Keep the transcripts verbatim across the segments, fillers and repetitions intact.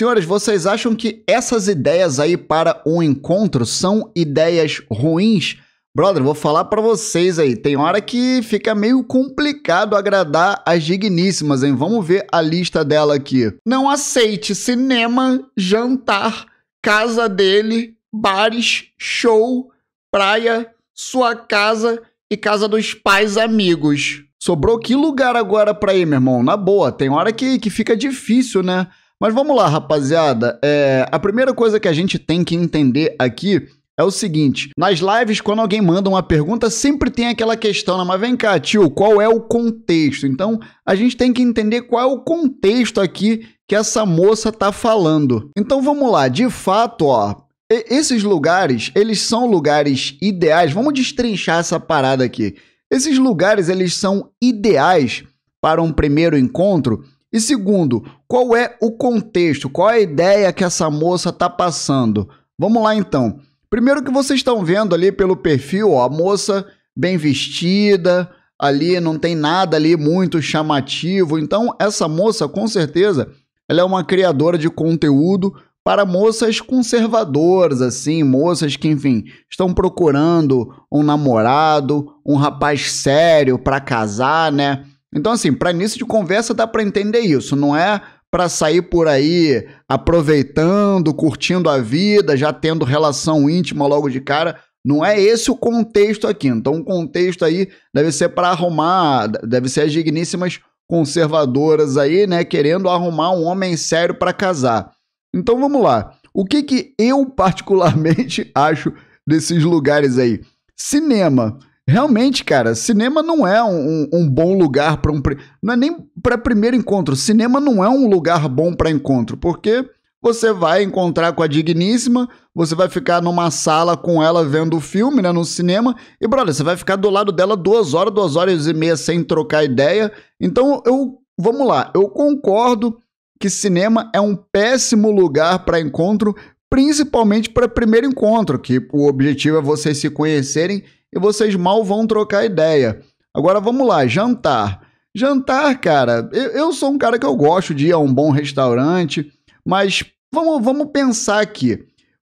Senhores, vocês acham que essas ideias aí para um encontro são ideias ruins? Brother, vou falar pra vocês aí, tem hora que fica meio complicado agradar as digníssimas, hein? Vamos ver a lista dela aqui. Não aceite cinema, jantar, casa dele, bares, show, praia, sua casa e casa dos pais amigos. Sobrou que lugar agora pra ir, meu irmão? Na boa, tem hora que, que fica difícil, né? Mas vamos lá, rapaziada. É, a primeira coisa que a gente tem que entender aqui é o seguinte. Nas lives, quando alguém manda uma pergunta, sempre tem aquela questão, né? Mas vem cá, tio, qual é o contexto? Então, a gente tem que entender qual é o contexto aqui que essa moça tá falando. Então, vamos lá. De fato, ó, esses lugares, eles são lugares ideais. Vamos destrinchar essa parada aqui. Esses lugares, eles são ideais para um primeiro encontro. E segundo, qual é o contexto? Qual é a ideia que essa moça tá passando? Vamos lá, então. Primeiro que vocês estão vendo ali pelo perfil, ó, a moça bem vestida, ali não tem nada ali muito chamativo. Então, essa moça, com certeza, ela é uma criadora de conteúdo para moças conservadoras, assim, moças que, enfim, estão procurando um namorado, um rapaz sério para casar, né? Então, assim, para início de conversa dá para entender isso, não é para sair por aí aproveitando, curtindo a vida, já tendo relação íntima logo de cara. Não é esse o contexto aqui. Então, o contexto aí deve ser para arrumar, deve ser as digníssimas conservadoras aí, né, querendo arrumar um homem sério para casar. Então, vamos lá. O que que eu particularmente acho desses lugares aí? Cinema. Realmente, cara, cinema não é um, um, um bom lugar para um... Não é nem para primeiro encontro. Cinema não é um lugar bom para encontro, porque você vai encontrar com a digníssima, você vai ficar numa sala com ela vendo o filme, né, no cinema, e, brother, você vai ficar do lado dela duas horas, duas horas e meia sem trocar ideia. Então, eu... Vamos lá. Eu concordo que cinema é um péssimo lugar para encontro, principalmente para primeiro encontro, que o objetivo é vocês se conhecerem e vocês mal vão trocar ideia. Agora, vamos lá, jantar. Jantar, cara, eu, eu sou um cara que eu gosto de ir a um bom restaurante, mas vamos, vamos pensar aqui.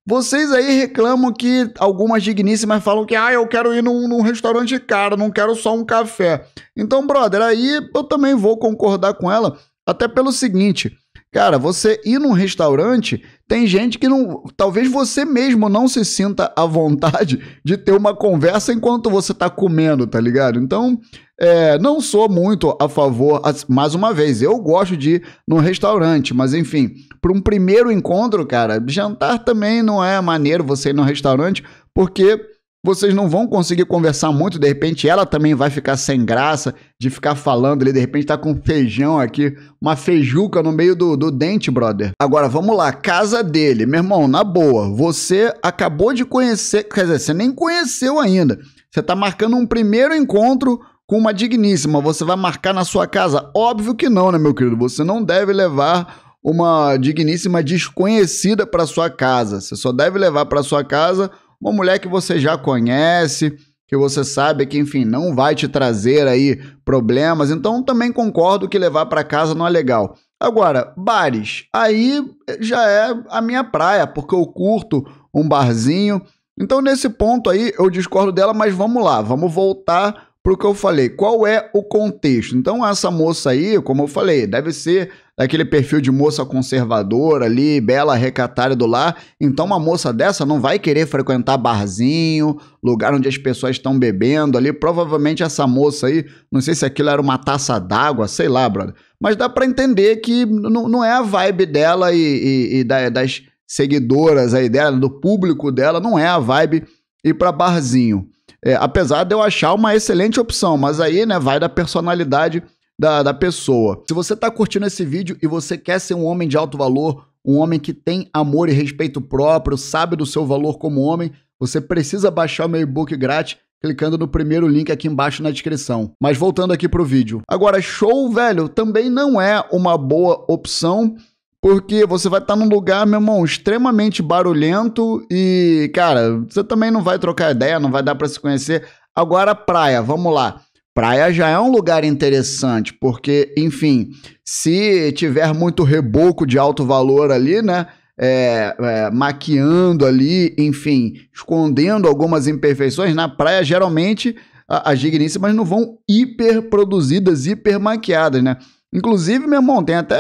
Vocês aí reclamam que algumas digníssimas falam que ah, eu quero ir num, num restaurante caro, não quero só um café. Então, brother, aí eu também vou concordar com ela, até pelo seguinte... Cara, você ir num restaurante, tem gente que não... Talvez você mesmo não se sinta à vontade de ter uma conversa enquanto você tá comendo, tá ligado? Então, é, não sou muito a favor... Mais uma vez, eu gosto de ir num restaurante, mas enfim, para um primeiro encontro, cara, jantar também não é maneiro você ir num restaurante, porque vocês não vão conseguir conversar muito, de repente ela também vai ficar sem graça de ficar falando ali, de repente tá com feijão aqui, uma feijuca no meio do, do dente, brother. Agora, vamos lá, casa dele. Meu irmão, na boa, você acabou de conhecer, quer dizer, você nem conheceu ainda. Você tá marcando um primeiro encontro com uma digníssima, você vai marcar na sua casa? Óbvio que não, né, meu querido? Você não deve levar uma digníssima desconhecida pra sua casa. Você só deve levar pra sua casa... Uma mulher que você já conhece, que você sabe que, enfim, não vai te trazer aí problemas. Então, também concordo que levar para casa não é legal. Agora, bares. Aí já é a minha praia, porque eu curto um barzinho. Então, nesse ponto aí, eu discordo dela, mas vamos lá. Vamos voltar para o que eu falei. Qual é o contexto? Então, essa moça aí, como eu falei, deve ser... daquele perfil de moça conservadora ali, bela recatada do lar. Então, uma moça dessa não vai querer frequentar barzinho, lugar onde as pessoas estão bebendo ali. Provavelmente essa moça aí, não sei se aquilo era uma taça d'água, sei lá, brother. Mas dá pra entender que não é a vibe dela e, e, e das seguidoras aí dela, do público dela, não é a vibe ir pra barzinho. É, apesar de eu achar uma excelente opção, mas aí, né, vai da personalidade Da, da pessoa. Se você tá curtindo esse vídeo e você quer ser um homem de alto valor, um homem que tem amor e respeito próprio, sabe do seu valor como homem, você precisa baixar o meu e-book grátis clicando no primeiro link aqui embaixo na descrição. Mas voltando aqui pro vídeo. Agora, show, velho, também não é uma boa opção, porque você vai estar num lugar, meu irmão, extremamente barulhento e, cara, você também não vai trocar ideia, não vai dar pra se conhecer. Agora, praia, vamos lá. praia já é um lugar interessante, porque, enfim, se tiver muito reboco de alto valor ali, né, é, é, maquiando ali, enfim, escondendo algumas imperfeições, na praia geralmente a, as digníssimas não vão hiperproduzidas, hipermaquiadas, né? Inclusive, meu irmão, tem até,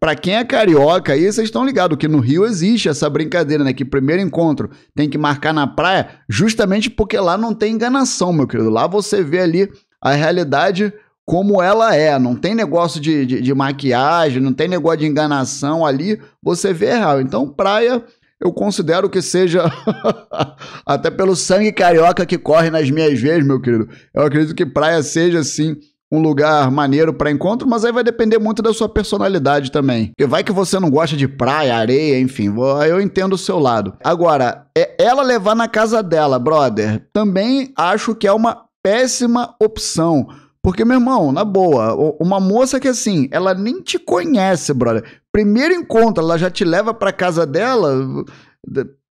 pra quem é carioca aí, vocês estão ligados que no Rio existe essa brincadeira, né? Que primeiro encontro tem que marcar na praia, justamente porque lá não tem enganação, meu querido. Lá você vê ali a realidade como ela é. Não tem negócio de, de, de maquiagem, não tem negócio de enganação ali. Você vê real. Então, praia, eu considero que seja, até pelo sangue carioca que corre nas minhas veias, meu querido, eu acredito que praia seja, assim, um lugar maneiro para encontro, mas aí vai depender muito da sua personalidade também. Porque vai que você não gosta de praia, areia, enfim, eu entendo o seu lado. Agora, é ela levar na casa dela, brother, também acho que é uma péssima opção. Porque, meu irmão, na boa, uma moça que, assim, ela nem te conhece, brother. Primeiro encontro, ela já te leva para casa dela,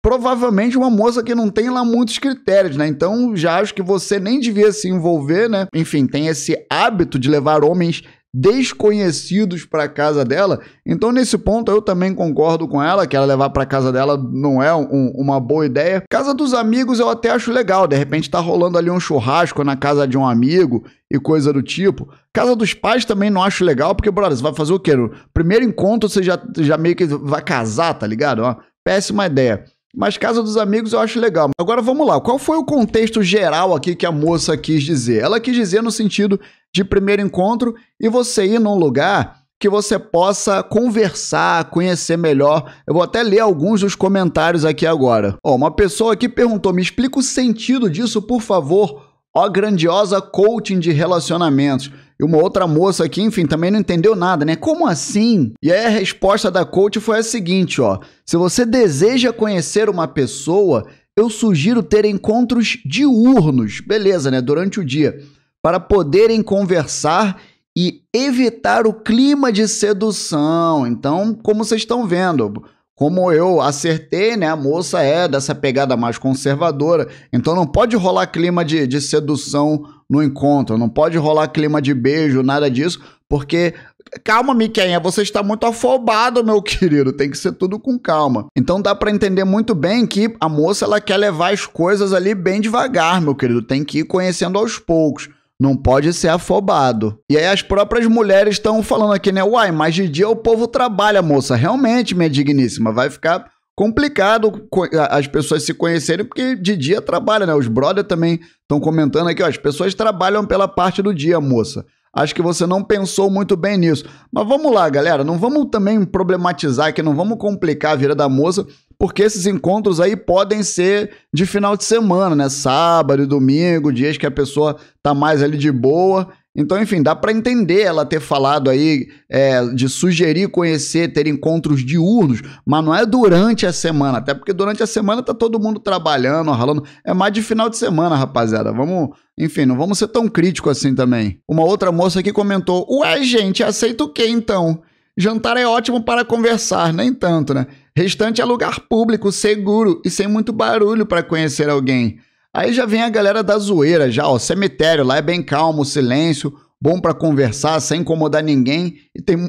provavelmente uma moça que não tem lá muitos critérios, né? Então, já acho que você nem devia se envolver, né? Enfim, tem esse hábito de levar homens desconhecidos para casa dela. Então, nesse ponto, eu também concordo com ela, que ela levar para casa dela não é um, uma boa ideia. Casa dos amigos eu até acho legal. De repente, tá rolando ali um churrasco na casa de um amigo e coisa do tipo. Casa dos pais também não acho legal, porque, brother, você vai fazer o quê? No primeiro encontro, você já, já meio que vai casar, tá ligado? Ó, péssima ideia. Mas casa dos amigos eu acho legal. Agora vamos lá, qual foi o contexto geral aqui que a moça quis dizer? Ela quis dizer no sentido de primeiro encontro e você ir num lugar que você possa conversar, conhecer melhor. Eu vou até ler alguns dos comentários aqui agora. Ó, uma pessoa aqui perguntou, me explica o sentido disso, por favor, ó grandiosa coaching de relacionamentos. E uma outra moça aqui, enfim, também não entendeu nada, né? Como assim? E aí a resposta da coach foi a seguinte, ó. Se você deseja conhecer uma pessoa, eu sugiro ter encontros diurnos, beleza, né? Durante o dia, para poderem conversar e evitar o clima de sedução. Então, como vocês estão vendo, como eu acertei, né? A moça é dessa pegada mais conservadora. Então não pode rolar clima de, de sedução no encontro. Não pode rolar clima de beijo, nada disso. Porque, calma, Miquinha, você está muito afobado, meu querido. Tem que ser tudo com calma. Então dá para entender muito bem que a moça ela quer levar as coisas ali bem devagar, meu querido. Tem que ir conhecendo aos poucos. Não pode ser afobado. E aí as próprias mulheres estão falando aqui, né? Uai, mas de dia o povo trabalha, moça. Realmente, minha digníssima, vai ficar complicado as pessoas se conhecerem, porque de dia trabalha, né? Os brothers também estão comentando aqui, ó. As pessoas trabalham pela parte do dia, moça. Acho que você não pensou muito bem nisso. Mas vamos lá, galera. Não vamos também problematizar aqui, não vamos complicar a vida da moça, porque esses encontros aí podem ser de final de semana, né? Sábado e domingo, dias que a pessoa tá mais ali de boa. Então, enfim, dá para entender ela ter falado aí é, de sugerir, conhecer, ter encontros diurnos, mas não é durante a semana, até porque durante a semana tá todo mundo trabalhando, ralando. É mais de final de semana, rapaziada. Vamos, enfim, não vamos ser tão críticos assim também. Uma outra moça aqui comentou, ué, gente, aceita o quê então? Jantar é ótimo para conversar, nem tanto, né? Restante é lugar público, seguro e sem muito barulho para conhecer alguém. Aí já vem a galera da zoeira, já, ó, cemitério, lá é bem calmo, silêncio, bom para conversar, sem incomodar ninguém e tem,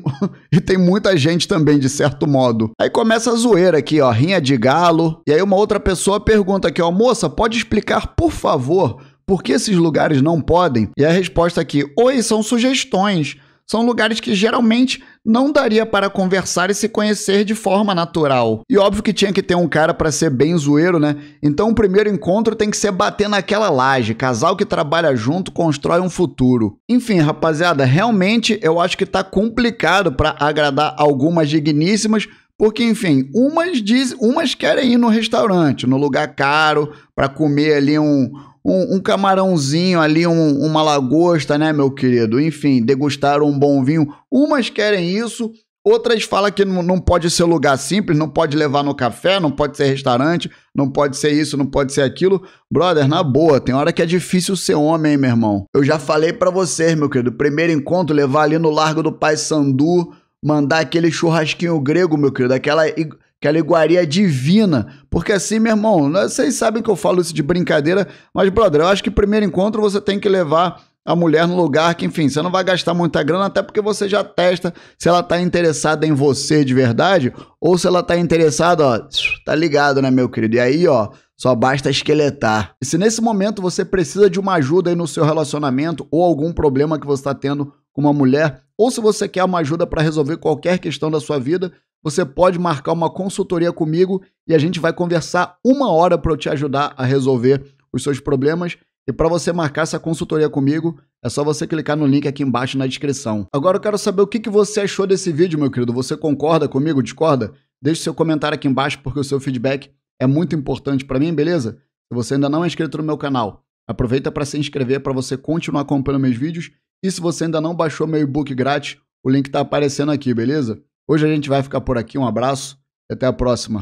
e tem muita gente também, de certo modo. Aí começa a zoeira aqui, ó, rinha de galo. E aí uma outra pessoa pergunta aqui, ó, moça, pode explicar, por favor, por que esses lugares não podem? E a resposta aqui, oi, são sugestões. São lugares que geralmente não daria para conversar e se conhecer de forma natural. E óbvio que tinha que ter um cara para ser bem zoeiro, né? Então o primeiro encontro tem que ser bater naquela laje. Casal que trabalha junto constrói um futuro. Enfim, rapaziada, realmente eu acho que tá complicado para agradar algumas digníssimas, porque, enfim, umas, diz, umas querem ir no restaurante, no lugar caro, para comer ali um... Um, um camarãozinho ali, um, uma lagosta, né, meu querido? Enfim, degustar um bom vinho. Umas querem isso, outras falam que não, não pode ser lugar simples, não pode levar no café, não pode ser restaurante, não pode ser isso, não pode ser aquilo. Brother, na boa, tem hora que é difícil ser homem, hein, meu irmão? Eu já falei pra vocês, meu querido, primeiro encontro, levar ali no Largo do Paissandu, mandar aquele churrasquinho grego, meu querido, aquela... aquela iguaria divina, porque assim, meu irmão, vocês sabem que eu falo isso de brincadeira, mas, brother, eu acho que primeiro encontro você tem que levar a mulher no lugar que, enfim, você não vai gastar muita grana, até porque você já testa se ela tá interessada em você de verdade ou se ela tá interessada, ó, tá ligado, né, meu querido? E aí, ó, só basta esqueletar. E se nesse momento você precisa de uma ajuda aí no seu relacionamento ou algum problema que você tá tendo com uma mulher, ou se você quer uma ajuda para resolver qualquer questão da sua vida, você pode marcar uma consultoria comigo e a gente vai conversar uma hora para eu te ajudar a resolver os seus problemas. E para você marcar essa consultoria comigo, é só você clicar no link aqui embaixo na descrição. Agora eu quero saber o que você achou desse vídeo, meu querido. Você concorda comigo? Discorda? Deixe seu comentário aqui embaixo porque o seu feedback é muito importante para mim, beleza? Se você ainda não é inscrito no meu canal, aproveita para se inscrever para você continuar acompanhando meus vídeos. E se você ainda não baixou meu e-book grátis, o link está aparecendo aqui, beleza? Hoje a gente vai ficar por aqui, um abraço e até a próxima.